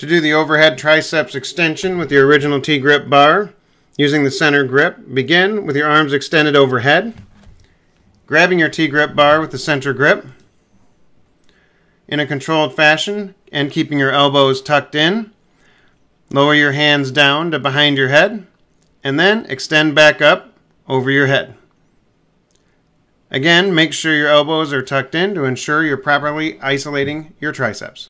to do the overhead triceps extension with your original T-grip bar, using the center grip, begin with your arms extended overhead, grabbing your T-grip bar with the center grip in a controlled fashion and keeping your elbows tucked in. Lower your hands down to behind your head and then extend back up over your head. Again, make sure your elbows are tucked in to ensure you're properly isolating your triceps.